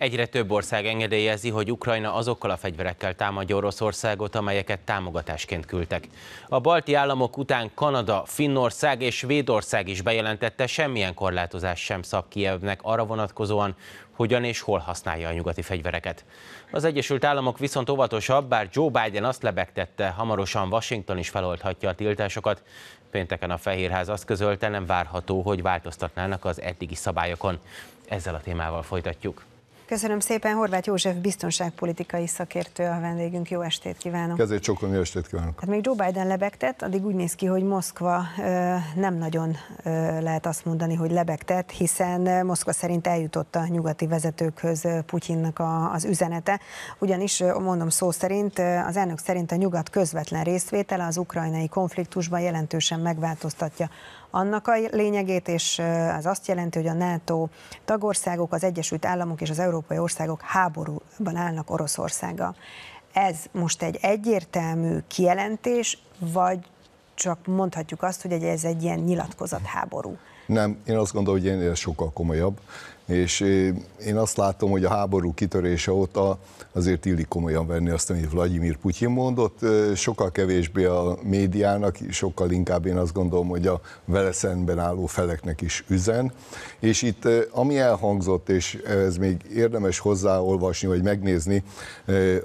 Egyre több ország engedélyezi, hogy Ukrajna azokkal a fegyverekkel támadja Oroszországot, amelyeket támogatásként küldtek. A balti államok után Kanada, Finnország és Svédország is bejelentette, semmilyen korlátozás sem szab Kijevnek arra vonatkozóan, hogyan és hol használja a nyugati fegyvereket. Az Egyesült Államok viszont óvatosabb, bár Joe Biden azt lebegtette, hamarosan Washington is feloldhatja a tiltásokat. Pénteken a Fehér Ház azt közölte, nem várható, hogy változtatnának az eddigi szabályokon. Ezzel a témával folytatjuk. Köszönöm szépen, Horváth József biztonságpolitikai szakértő a vendégünk. Jó estét kívánok! Kezét csókolom, jó estét kívánok! Hát még Joe Biden lebegtet, addig úgy néz ki, hogy Moszkva nem nagyon lehet azt mondani, hogy lebegtet, hiszen Moszkva szerint eljutott a nyugati vezetőkhöz Putyinnak az üzenete. Ugyanis, mondom szó szerint, az elnök szerint a nyugat közvetlen részvétele az ukrajnai konfliktusban jelentősen megváltoztatja annak a lényegét, és az azt jelenti, hogy a NATO tagországok, az Egyesült Államok és az európai országok háborúban állnak Oroszországgal. Ez most egy egyértelmű kijelentés, vagy csak mondhatjuk azt, hogy ez egy ilyen nyilatkozatháború? Nem, én azt gondolom, hogy ennél sokkal komolyabb, és én azt látom, hogy a háború kitörése óta azért illik komolyan venni azt, amit Vladimir Putyin mondott, sokkal kevésbé a médiának, sokkal inkább én azt gondolom, hogy a vele szemben álló feleknek is üzen, és itt ami elhangzott, és ez még érdemes hozzáolvasni, vagy megnézni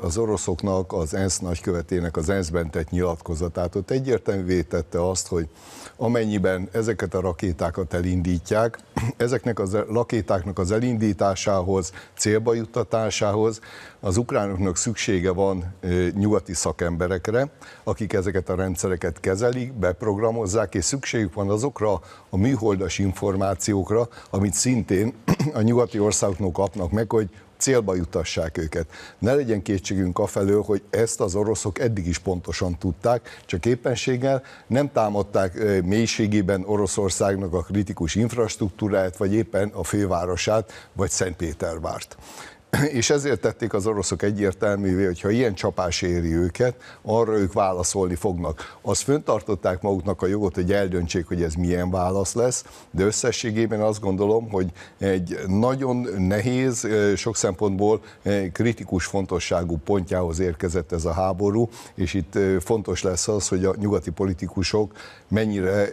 az oroszoknak, az ENSZ nagykövetének, az ENSZ-ben tett nyilatkozatát, ott egyértelművé tette azt, hogy amennyiben ezeket a rakétákat elindítják, ezeknek a rakétáknak az elindításához, célba juttatásához az ukránoknak szüksége van nyugati szakemberekre, akik ezeket a rendszereket kezelik, beprogramozzák, és szükségük van azokra a műholdas információkra, amit szintén a nyugati országoknak kapnak meg, hogy célba jutassák őket. Ne legyen kétségünk afelől, hogy ezt az oroszok eddig is pontosan tudták, csak éppenséggel nem támadták mélységében Oroszországnak a kritikus infrastruktúráját, vagy éppen a fővárosát, vagy Szentpétervárt. És ezért tették az oroszok egyértelművé, hogy ha ilyen csapás éri őket, arra ők válaszolni fognak. Azt föntartották maguknak a jogot, hogy eldöntsék, hogy ez milyen válasz lesz, de összességében azt gondolom, hogy egy nagyon nehéz, sok szempontból kritikus fontosságú pontjához érkezett ez a háború, és itt fontos lesz az, hogy a nyugati politikusok mennyire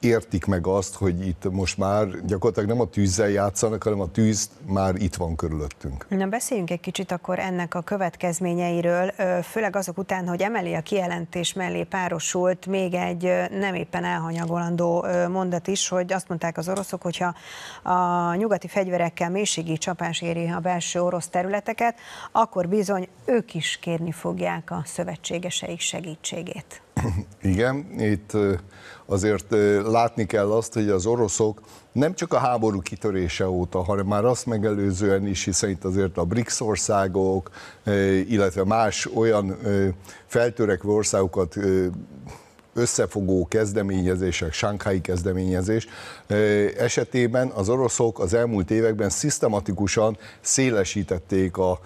értik meg azt, hogy itt most már gyakorlatilag nem a tűzzel játszanak, hanem a tűz már itt van körülöttünk. Na, beszéljünk egy kicsit akkor ennek a következményeiről, főleg azok után, hogy emeli a kijelentés mellé párosult még egy nem éppen elhanyagolandó mondat is, hogy azt mondták az oroszok, hogyha a nyugati fegyverekkel mélységi csapás éri a belső orosz területeket, akkor bizony ők is kérni fogják a szövetségeseik segítségét. Igen, itt azért látni kell azt, hogy az oroszok nem csak a háború kitörése óta, hanem már azt megelőzően is, hiszen itt azért a BRICS országok, illetve más olyan feltörekvő országokat összefogó kezdeményezések, sánghái kezdeményezés esetében az oroszok az elmúlt években szisztematikusan szélesítették a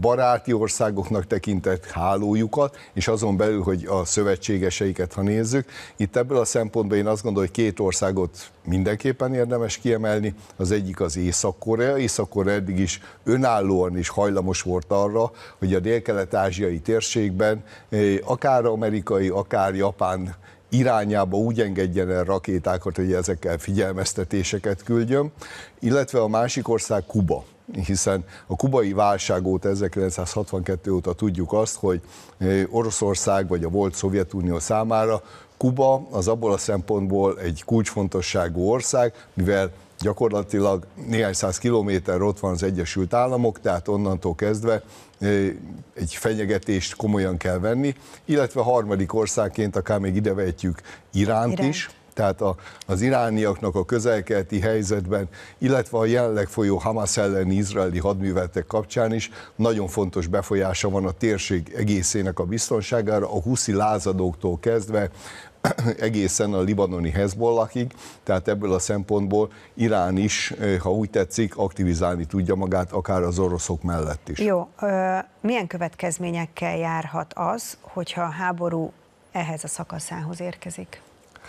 baráti országoknak tekintett hálójukat, és azon belül, hogy a szövetségeseiket, ha nézzük. Itt ebből a szempontból én azt gondolom, hogy két országot mindenképpen érdemes kiemelni. Az egyik az Észak-Korea. Észak-Korea eddig is önállóan is hajlamos volt arra, hogy a délkelet-ázsiai térségben akár amerikai, akár japán irányába úgy engedjen el rakétákat, hogy ezekkel figyelmeztetéseket küldjön, illetve a másik ország Kuba, hiszen a kubai válság óta, 1962 óta tudjuk azt, hogy Oroszország vagy a volt Szovjetunió számára Kuba az abból a szempontból egy kulcsfontosságú ország, mivel gyakorlatilag néhány száz kilométerre ott van az Egyesült Államok, tehát onnantól kezdve egy fenyegetést komolyan kell venni, illetve harmadik országként akár még ide vehetjük Iránt is, tehát az irániaknak a közel-keleti helyzetben, illetve a jelenleg folyó Hamas elleni izraeli hadműveletek kapcsán is nagyon fontos befolyása van a térség egészének a biztonságára, a huszi lázadóktól kezdve egészen a libanoni Hezbollahig, tehát ebből a szempontból Irán is, ha úgy tetszik, aktivizálni tudja magát, akár az oroszok mellett is. Jó, milyen következményekkel járhat az, hogyha a háború ehhez a szakaszához érkezik?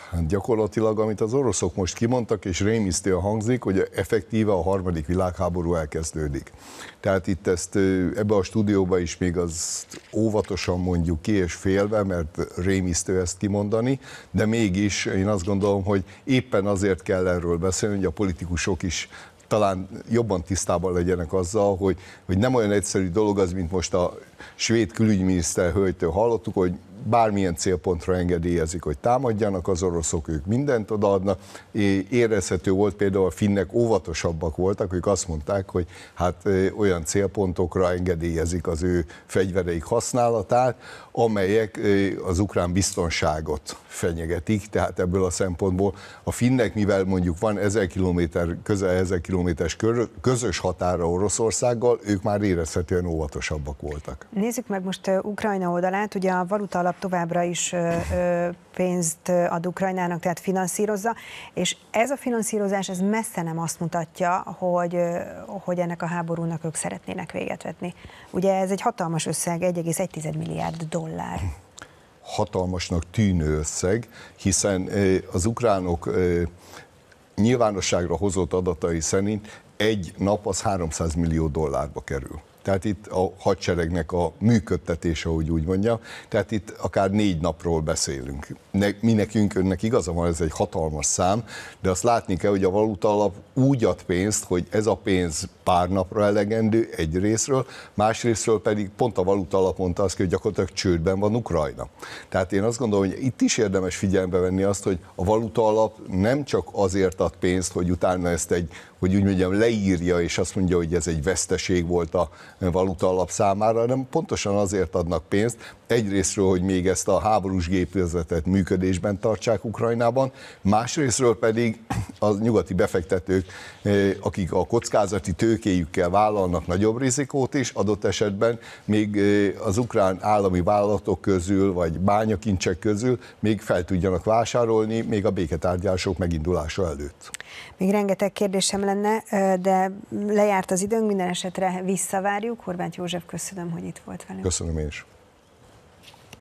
Hát gyakorlatilag, amit az oroszok most kimondtak, és rémisztően hangzik, hogy effektíve a harmadik világháború elkezdődik. Tehát itt ezt ebbe a stúdióba is még az óvatosan mondjuk ki és félve, mert rémisztő ezt kimondani, de mégis én azt gondolom, hogy éppen azért kell erről beszélni, hogy a politikusok is talán jobban tisztában legyenek azzal, hogy nem olyan egyszerű dolog az, mint most a svéd külügyminiszter hölgytől hallottuk, hogy bármilyen célpontra engedélyezik, hogy támadjanak az oroszok, ők mindent odaadnak. Érezhető volt például a finnek óvatosabbak voltak, ők azt mondták, hogy hát olyan célpontokra engedélyezik az ő fegyvereik használatát, amelyek az ukrán biztonságot fenyegetik, tehát ebből a szempontból a finnek, mivel mondjuk van 1000 kilométer, közel 1000 kilométeres közös határa Oroszországgal, ők már érezhetően óvatosabbak voltak. Nézzük meg most Ukrajna oldalát, ugye a valuta alap továbbra is pénzt ad Ukrajnának, tehát finanszírozza, és ez a finanszírozás ez messze nem azt mutatja, hogy ennek a háborúnak ők szeretnének véget vetni. Ugye ez egy hatalmas összeg, 1,1 milliárd dollár. Hatalmasnak tűnő összeg, hiszen az ukránok nyilvánosságra hozott adatai szerint egy nap az 300 millió dollárba kerül. Tehát itt a hadseregnek a működtetése, ahogy úgy mondja, tehát itt akár 4 napról beszélünk. Mi nekünk, önnek igaza van, ez egy hatalmas szám, de azt látni kell, hogy a valuta alap úgy ad pénzt, hogy ez a pénz pár napra elegendő egy részről, másrészről pedig pont a valuta alap mondta azt, hogy gyakorlatilag csődben van Ukrajna. Tehát én azt gondolom, hogy itt is érdemes figyelembe venni azt, hogy a valuta alap nem csak azért ad pénzt, hogy utána ezt egy, hogy úgy mondjam, leírja, és azt mondja, hogy ez egy veszteség volt a valuta alap számára, hanem pontosan azért adnak pénzt, egyrésztről, hogy még ezt a háborús gépvezetet működésben tartsák Ukrajnában, másrésztről pedig a nyugati befektetők, akik a kockázati tőkéjükkel vállalnak nagyobb rizikót is, adott esetben még az ukrán állami vállalatok közül, vagy bányakincsek közül még fel tudjanak vásárolni, még a béketárgyalások megindulása előtt. Még rengeteg kérdésem lenne, de lejárt az időnk, minden esetre visszavárjuk. Horváth József, köszönöm, hogy itt volt velünk. Köszönöm én is.